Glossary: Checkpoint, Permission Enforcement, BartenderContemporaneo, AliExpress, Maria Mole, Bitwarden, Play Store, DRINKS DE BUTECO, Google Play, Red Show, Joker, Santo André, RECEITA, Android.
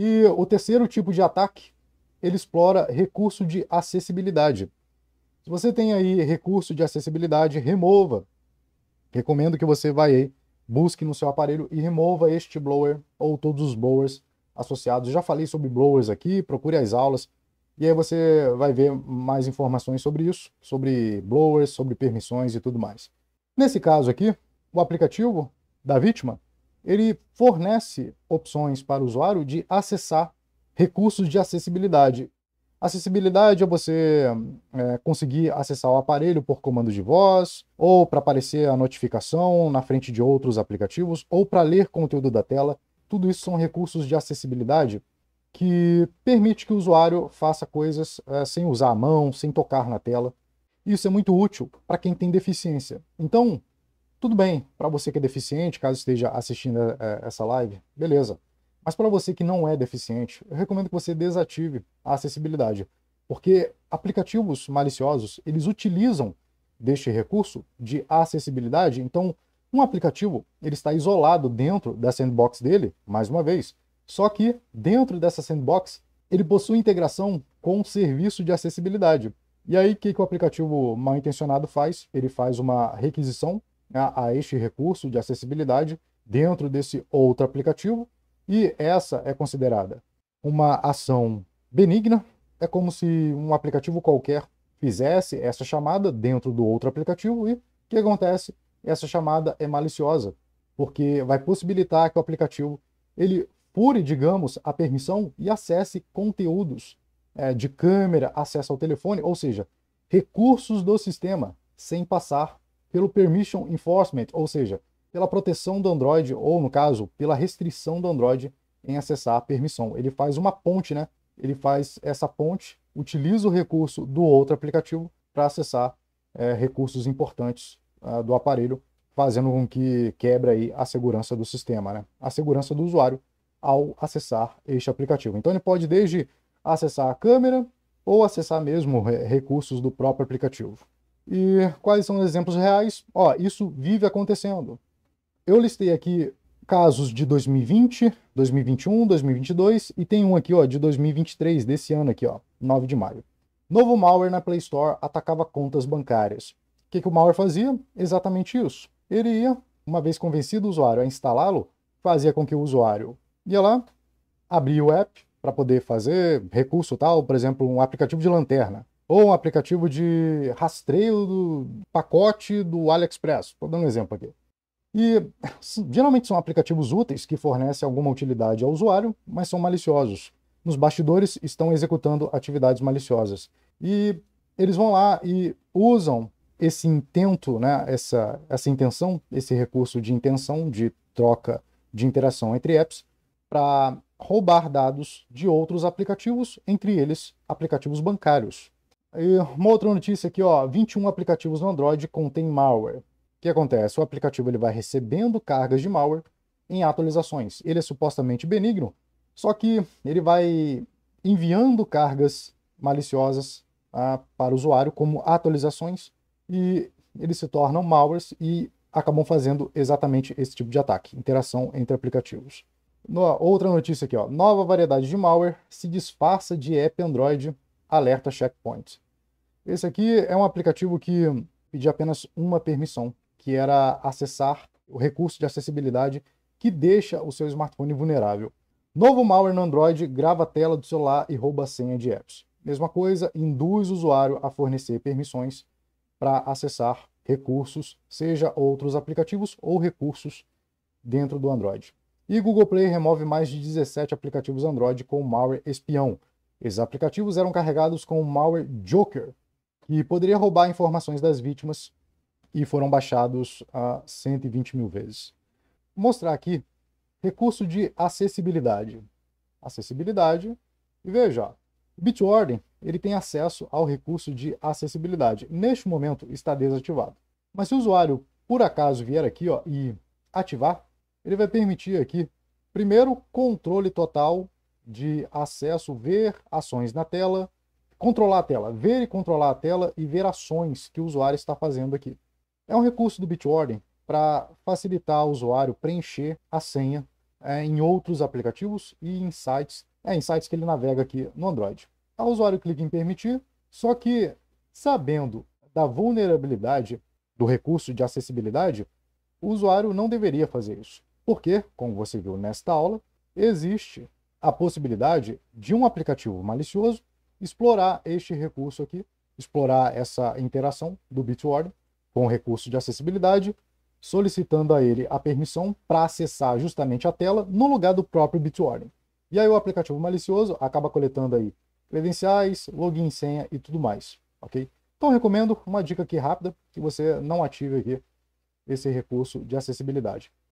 E o terceiro tipo de ataque, ele explora recurso de acessibilidade. Se você tem aí recurso de acessibilidade, remova. Recomendo que você vá aí, busque no seu aparelho e remova este blower ou todos os blowers associados. Já falei sobre blowers aqui, procure as aulas. E aí você vai ver mais informações sobre isso, sobre blowers, sobre permissões e tudo mais. Nesse caso aqui, o aplicativo da vítima, ele fornece opções para o usuário de acessar recursos de acessibilidade. Acessibilidade é você conseguir acessar o aparelho por comando de voz, ou para aparecer a notificação na frente de outros aplicativos, ou para ler conteúdo da tela. Tudo isso são recursos de acessibilidade que permite que o usuário faça coisas sem usar a mão, sem tocar na tela. Isso é muito útil para quem tem deficiência. Então, tudo bem, para você que é deficiente, caso esteja assistindo essa live, beleza. Mas para você que não é deficiente, eu recomendo que você desative a acessibilidade, porque aplicativos maliciosos, eles utilizam deste recurso de acessibilidade. Então, um aplicativo, ele está isolado dentro da sandbox dele, mais uma vez. Só que, dentro dessa sandbox, ele possui integração com o serviço de acessibilidade. E aí, o que o aplicativo mal-intencionado faz? Ele faz uma requisição a este recurso de acessibilidade dentro desse outro aplicativo, e essa é considerada uma ação benigna. É como se um aplicativo qualquer fizesse essa chamada dentro do outro aplicativo, e o que acontece? Essa chamada é maliciosa, porque vai possibilitar que o aplicativo ele fure, digamos, a permissão e acesse conteúdos de câmera, acesso ao telefone, ou seja, recursos do sistema, sem passar pelo Permission Enforcement, ou seja, pela proteção do Android, ou no caso, pela restrição do Android em acessar a permissão. Ele faz uma ponte, né? Ele faz essa ponte, utiliza o recurso do outro aplicativo para acessar recursos importantes do aparelho, fazendo com que quebre aí a segurança do sistema, né? A segurança do usuário ao acessar este aplicativo. Então ele pode desde acessar a câmera ou acessar mesmo recursos do próprio aplicativo. E quais são os exemplos reais? Ó, isso vive acontecendo. Eu listei aqui casos de 2020, 2021, 2022 e tem um aqui, ó, de 2023, desse ano aqui, ó, 9 de maio. Novo malware na Play Store atacava contas bancárias. O que o malware fazia? Exatamente isso. Ele ia, uma vez convencido o usuário a instalá-lo, fazia com que o usuário ia lá, abria o app para poder fazer recurso tal, por exemplo, um aplicativo de lanterna, ou um aplicativo de rastreio do pacote do AliExpress, estou dando um exemplo aqui. E geralmente são aplicativos úteis que fornecem alguma utilidade ao usuário, mas são maliciosos. Nos bastidores estão executando atividades maliciosas. E eles vão lá e usam esse intento, né, essa intenção, esse recurso de intenção, de troca de interação entre apps, para roubar dados de outros aplicativos, entre eles aplicativos bancários. E uma outra notícia aqui, ó, 21 aplicativos no Android contêm malware. O que acontece? O aplicativo ele vai recebendo cargas de malware em atualizações. Ele é supostamente benigno, só que ele vai enviando cargas maliciosas para o usuário como atualizações, e eles se tornam malwares e acabam fazendo exatamente esse tipo de ataque, interação entre aplicativos. Outra notícia aqui, ó, nova variedade de malware se disfarça de app Android, alerta Checkpoint. Esse aqui é um aplicativo que pedia apenas uma permissão, que era acessar o recurso de acessibilidade que deixa o seu smartphone vulnerável. Novo malware no Android grava a tela do celular e rouba a senha de apps. Mesma coisa, induz o usuário a fornecer permissões para acessar recursos, seja outros aplicativos ou recursos dentro do Android. E Google Play remove mais de 17 aplicativos Android com malware espião. Esses aplicativos eram carregados com o malware Joker, que poderia roubar informações das vítimas, e foram baixados 120.000 vezes. Vou mostrar aqui recurso de acessibilidade. Acessibilidade, e veja, ó, o Bitwarden ele tem acesso ao recurso de acessibilidade. Neste momento está desativado. Mas se o usuário, por acaso, vier aqui, ó, e ativar, ele vai permitir aqui, primeiro, controle total de acesso, ver ações na tela, controlar a tela, ver e controlar a tela e ver ações que o usuário está fazendo aqui. É um recurso do Bitwarden para facilitar o usuário preencher a senha em outros aplicativos e em sites, em sites que ele navega aqui no Android. O usuário clica em permitir, só que sabendo da vulnerabilidade do recurso de acessibilidade, o usuário não deveria fazer isso, porque, como você viu nesta aula, existe a possibilidade de um aplicativo malicioso explorar este recurso aqui, explorar essa interação do Bitwarden com o recurso de acessibilidade, solicitando a ele a permissão para acessar justamente a tela no lugar do próprio Bitwarden. E aí o aplicativo malicioso acaba coletando aí credenciais, login, senha e tudo mais, ok? Então eu recomendo uma dica aqui rápida, que você não ative aqui esse recurso de acessibilidade.